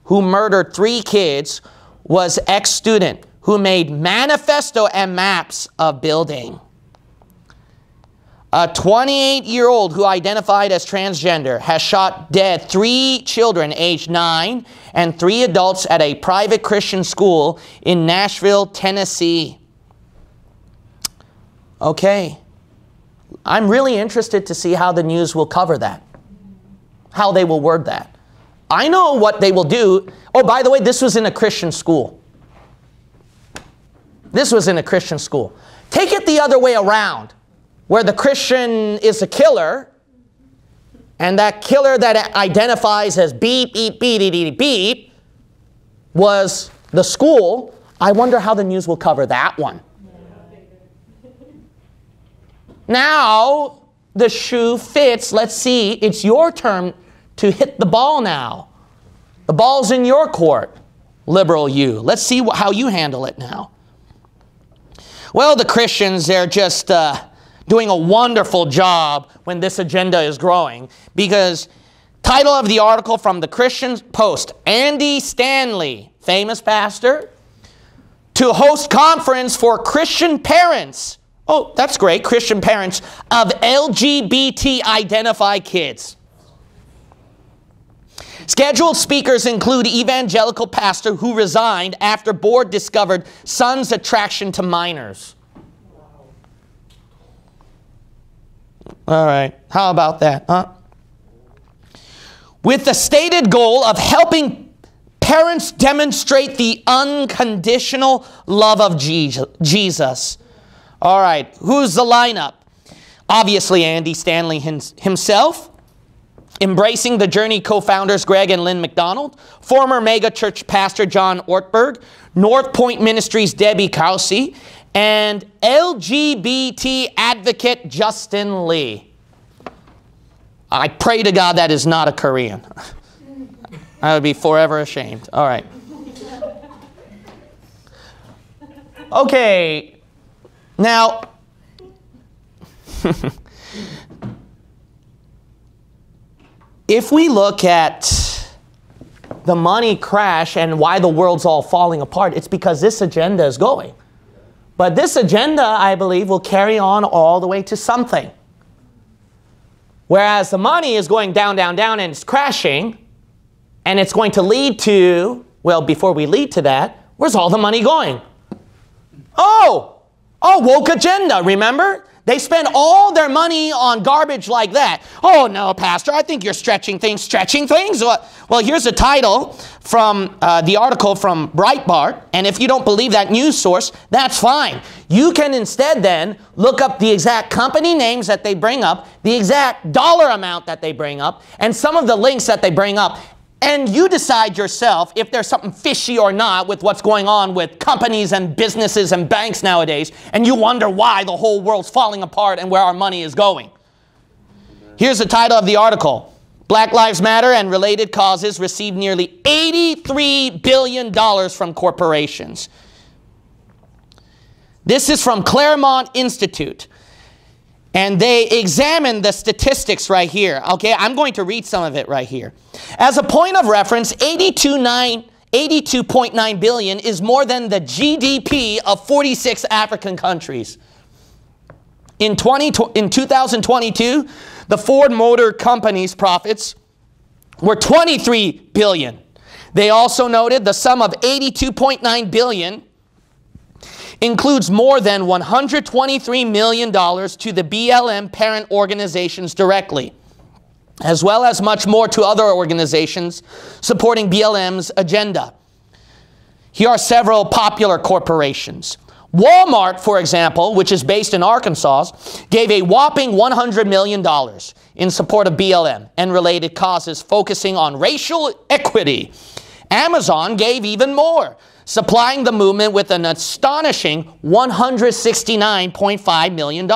who murdered 3 kids was ex-student who made manifesto and maps of building. A 28-year-old who identified as transgender has shot dead 3 children aged 9 and 3 adults at a private Christian school in Nashville, Tennessee. Okay. I'm really interested to see how the news will cover that, how they will word that. I know what they will do. Oh, by the way, this was in a Christian school. This was in a Christian school. Take it the other way around, where the Christian is a killer, and that killer that identifies as beep, beep, beep, beep, beep, beep was the school. I wonder how the news will cover that one. Now the shoe fits. Let's see. It's your turn to hit the ball now. The ball's in your court, liberal you. Let's see how you handle it now. Well, the Christians, they're just doing a wonderful job when this agenda is growing, because title of the article from the Christian Post, Andy Stanley, famous pastor, to host conference for Christian parents. Oh, that's great. Christian parents of LGBT-identified kids. Scheduled speakers include evangelical pastor who resigned after board discovered son's attraction to minors. All right. How about that, huh? With the stated goal of helping parents demonstrate the unconditional love of Jesus. All right, who's the lineup? Obviously, Andy Stanley himself, Embracing the Journey co-founders Greg and Lynn McDonald, former megachurch pastor John Ortberg, North Point Ministries Debbie Kowsey, and LGBT advocate Justin Lee. I pray to God that is not a Korean. I would be forever ashamed. All right. Okay. Now, if we look at the money crash and why the world's all falling apart, it's because this agenda is going. But this agenda, I believe, will carry on all the way to something. Whereas the money is going down, down, down, and it's crashing, and it's going to lead to, well, before we lead to that, where's all the money going? Oh! Oh, woke agenda, remember? They spend all their money on garbage like that. Oh, no, Pastor, I think you're stretching things. Stretching things? Well, here's a title from the article from Breitbart. And if you don't believe that news source, that's fine. You can instead then look up the exact company names that they bring up, the exact dollar amount that they bring up, and some of the links that they bring up. And you decide yourself if there's something fishy or not with what's going on with companies and businesses and banks nowadays, and you wonder why the whole world's falling apart and where our money is going. Here's the title of the article. Black Lives Matter and related causes received nearly $83 billion from corporations. This is from Claremont Institute. And they examine the statistics right here. Okay, I'm going to read some of it right here. As a point of reference, 82.9 billion is more than the GDP of 46 African countries. In 2022, the Ford Motor Company's profits were 23 billion. They also noted the sum of 82.9 billion includes more than $123 million to the BLM parent organizations directly, as well as much more to other organizations supporting BLM's agenda. Here are several popular corporations. Walmart, for example, which is based in Arkansas, gave a whopping $100 million in support of BLM and related causes focusing on racial equity. Amazon gave even more, supplying the movement with an astonishing $169.5 million.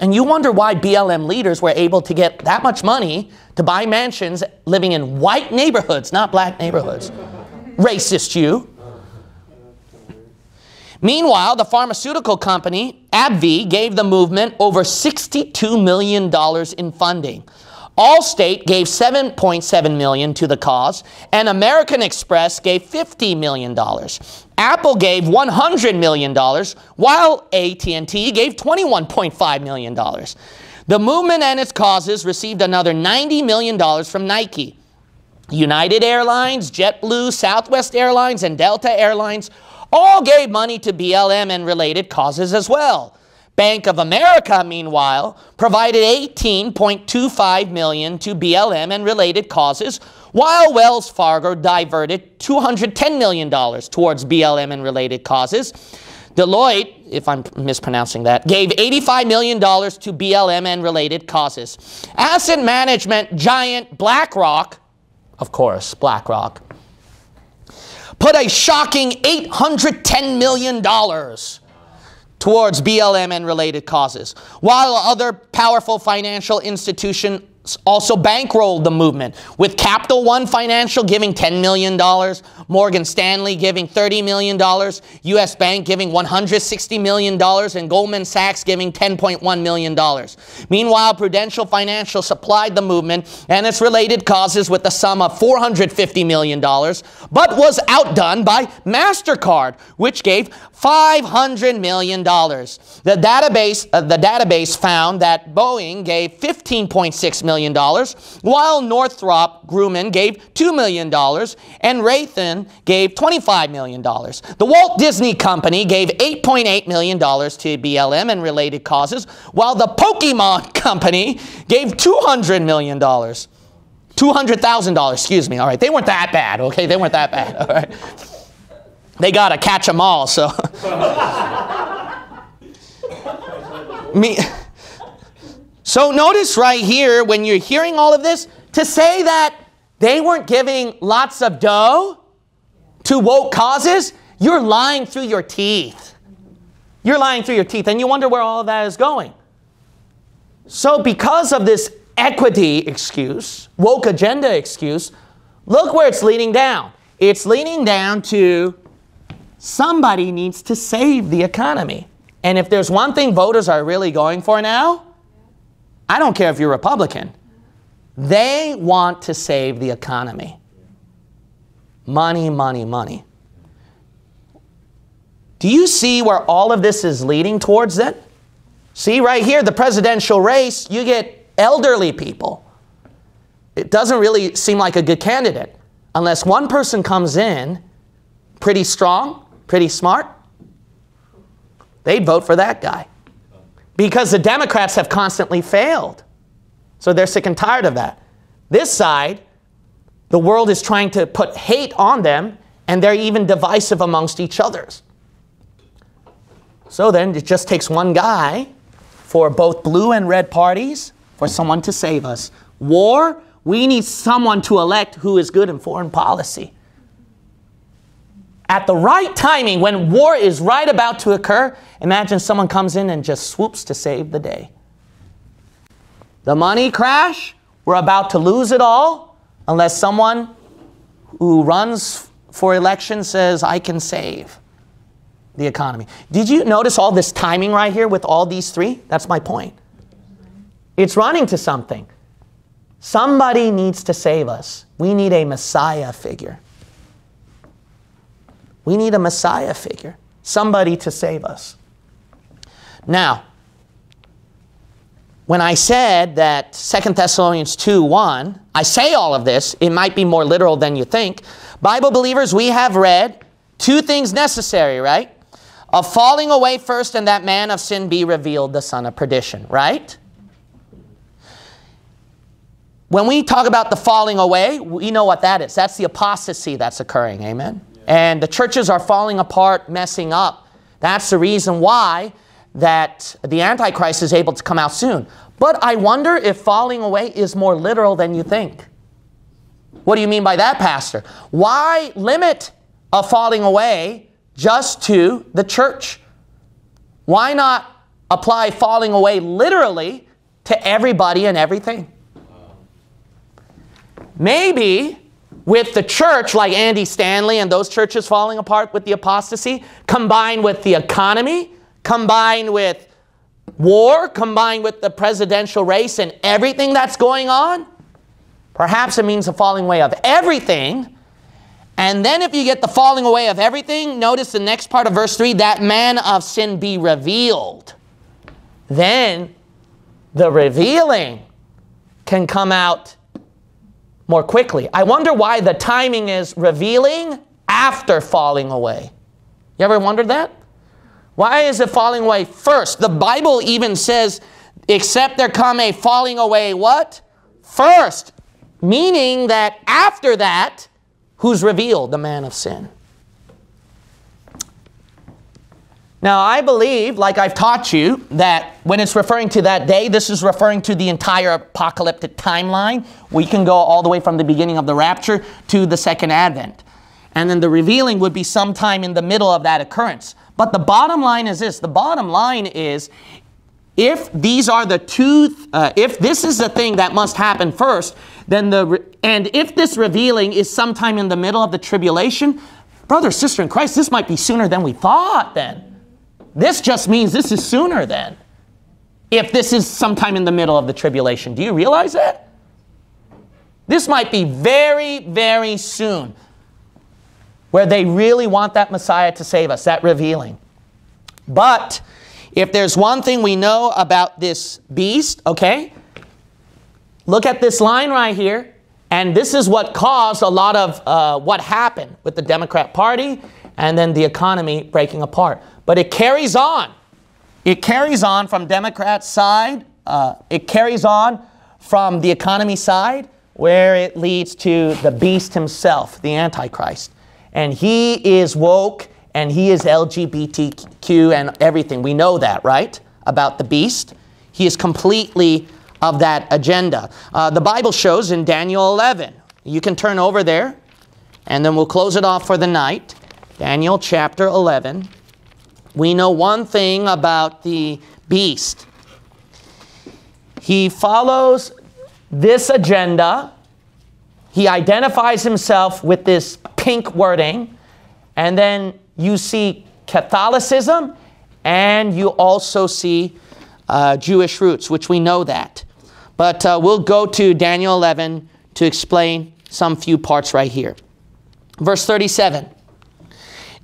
And you wonder why BLM leaders were able to get that much money to buy mansions living in white neighborhoods, not black neighborhoods. Racist you. Meanwhile, the pharmaceutical company AbbVie gave the movement over $62 million in funding. Allstate gave $7.7 million to the cause, and American Express gave $50 million. Apple gave $100 million, while AT&T gave $21.5 million. The movement and its causes received another $90 million from Nike. United Airlines, JetBlue, Southwest Airlines, and Delta Airlines all gave money to BLM and related causes as well. Bank of America, meanwhile, provided $18.25 million to BLM and related causes, while Wells Fargo diverted $210 million towards BLM and related causes. Deloitte, if I'm mispronouncing that, gave $85 million to BLM and related causes. Asset management giant BlackRock, of course, BlackRock, put a shocking $810 million towards BLM and related causes, while other powerful financial institutions also bankrolled the movement, with Capital One Financial giving $10 million, Morgan Stanley giving $30 million, U.S. Bank giving $160 million, and Goldman Sachs giving $10.1 million. Meanwhile, Prudential Financial supplied the movement and its related causes with a sum of $450 million, but was outdone by MasterCard, which gave $500 million. The database found that Boeing gave $15.6 million, while Northrop Grumman gave $2 million and Raytheon gave $25 million. The Walt Disney Company gave $8.8 million to BLM and related causes, while the Pokemon Company gave $200,000, excuse me. All right, they weren't that bad, okay? They weren't that bad, all right? They got to catch them all, so. So notice right here, when you're hearing all of this, to say that they weren't giving lots of dough to woke causes, you're lying through your teeth. You're lying through your teeth, and you wonder where all of that is going. So because of this equity excuse, woke agenda excuse, look where it's leading down. It's leading down to somebody needs to save the economy. And if there's one thing voters are really going for now, I don't care if you're Republican. They want to save the economy. Money, money, money. Do you see where all of this is leading towards then? See right here, the presidential race, you get elderly people. It doesn't really seem like a good candidate unless one person comes in pretty strong, pretty smart. They'd vote for that guy. Because the Democrats have constantly failed. So they're sick and tired of that. This side, the world is trying to put hate on them, and they're even divisive amongst each others. So then it just takes one guy for both blue and red parties for someone to save us. War, we need someone to elect who is good in foreign policy. At the right timing, when war is right about to occur, imagine someone comes in and just swoops to save the day. The money crash, we're about to lose it all, unless someone who runs for election says, I can save the economy. Did you notice all this timing right here with all these three? That's my point. It's running to something. Somebody needs to save us. We need a Messiah figure. We need a Messiah figure, somebody to save us. Now, when I said that 2 Thessalonians 2:1, I say all of this, it might be more literal than you think. Bible believers, we have read two things necessary, right? A falling away first and that man of sin be revealed, the son of perdition, right? When we talk about the falling away, we know what that is. That's the apostasy that's occurring, amen? And the churches are falling apart, messing up. That's the reason why that the Antichrist is able to come out soon. But I wonder if falling away is more literal than you think. What do you mean by that, Pastor? Why limit a falling away just to the church? Why not apply falling away literally to everybody and everything? Maybe with the church, like Andy Stanley and those churches falling apart with the apostasy, combined with the economy, combined with war combined with the presidential race and everything that's going on, perhaps it means a falling away of everything. And then if you get the falling away of everything, notice the next part of verse 3, that man of sin be revealed. Then the revealing can come out more quickly. I wonder why the timing is revealing after falling away. You ever wondered that? Why is it falling away first? The Bible even says, except there come a falling away what? First. Meaning that after that, who's revealed? The man of sin. Now, I believe, like I've taught you, that when it's referring to that day, this is referring to the entire apocalyptic timeline. We can go all the way from the beginning of the rapture to the second advent. And then the revealing would be sometime in the middle of that occurrence. But the bottom line is this. The bottom line is, if these are the two, if this is the thing that must happen first, then and if this revealing is sometime in the middle of the tribulation, brother, sister in Christ, this might be sooner than we thought then. This just means this is sooner then, if this is sometime in the middle of the tribulation. Do you realize that? This might be very, very soon where they really want that Messiah to save us, that revealing. But if there's one thing we know about this beast, okay, look at this line right here. And this is what caused a lot of what happened with the Democrat Party and then the economy breaking apart. But it carries on. It carries on from Democrat side. It carries on from the economy side, where it leads to the beast himself, the Antichrist. And he is woke, and he is LGBTQ and everything. We know that, right? About the beast. He is completely of that agenda. The Bible shows in Daniel 11. You can turn over there, and then we'll close it off for the night. Daniel chapter 11. We know one thing about the beast. He follows this agenda. He identifies himself with this pink wording, and then you see Catholicism, and you also see Jewish roots, which we know that. But we'll go to Daniel 11 to explain some few parts right here. Verse 37,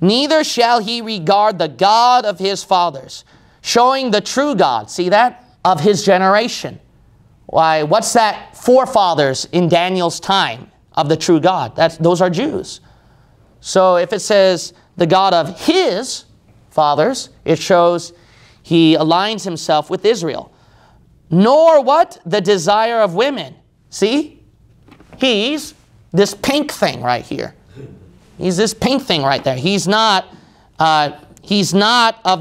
neither shall he regard the God of his fathers, showing the true God, see that, of his generation. Why, what's that forefathers in Daniel's time of the true God? Those are Jews. So if it says the God of his fathers, it shows he aligns himself with Israel. Nor what? The desire of women. See? He's this pink thing right here. He's this pink thing right there. He's not of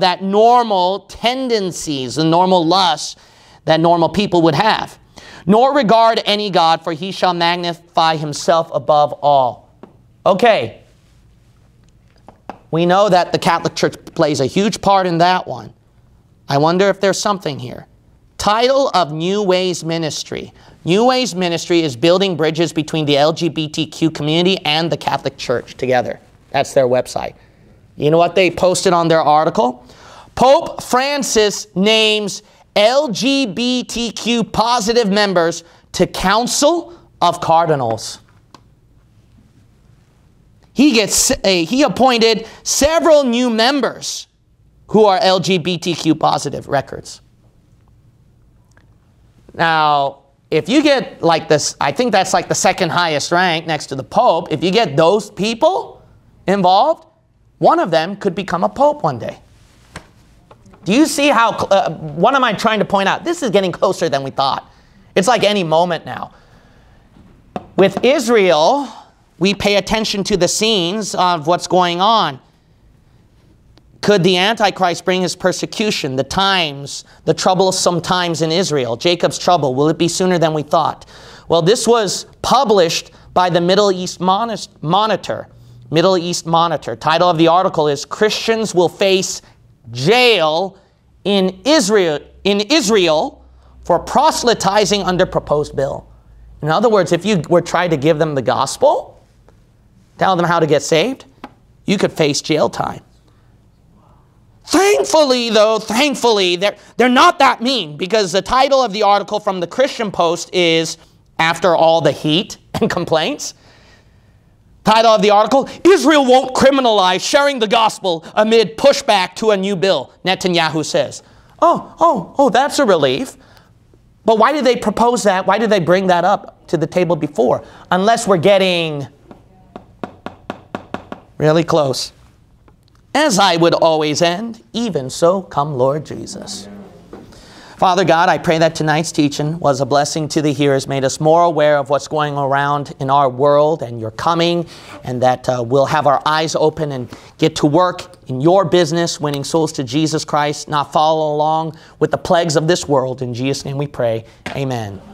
that normal tendencies, the normal lusts that normal people would have. Nor regard any God, for he shall magnify himself above all. Okay. We know that the Catholic Church plays a huge part in that one. I wonder if there's something here. Title of New Ways Ministry. New Ways Ministry is building bridges between the LGBTQ community and the Catholic Church together. That's their website. You know what they posted on their article? Pope Francis names LGBTQ positive members to Council of Cardinals. He appointed several new members who are LGBTQ positive records. Now, if you get like this, I think that's like the second highest rank next to the Pope. If you get those people involved, one of them could become a Pope one day. Do you see how, what am I trying to point out? This is getting closer than we thought. It's like any moment now. With Israel, we pay attention to the scenes of what's going on. Could the Antichrist bring his persecution, the times, the troublesome times in Israel, Jacob's trouble? Will it be sooner than we thought? Well, this was published by the Middle East Monitor. Middle East Monitor. Title of the article is Christians Will Face Jail in Israel for proselytizing under proposed bill. In other words, if you were trying to give them the gospel, tell them how to get saved, you could face jail time. Thank Thankfully, though, they're not that mean, because the title of the article from the Christian Post is, after all the heat and complaints, title of the article, Israel won't criminalize sharing the gospel amid pushback to a new bill, Netanyahu says. Oh, that's a relief. But why did they propose that? Why did they bring that up to the table before? Unless we're getting really close. As I would always end, even so come Lord Jesus. Father God, I pray that tonight's teaching was a blessing to the hearers, made us more aware of what's going around in our world and your coming, and that we'll have our eyes open and get to work in your business, winning souls to Jesus Christ, not follow along with the plagues of this world. In Jesus' name we pray, amen.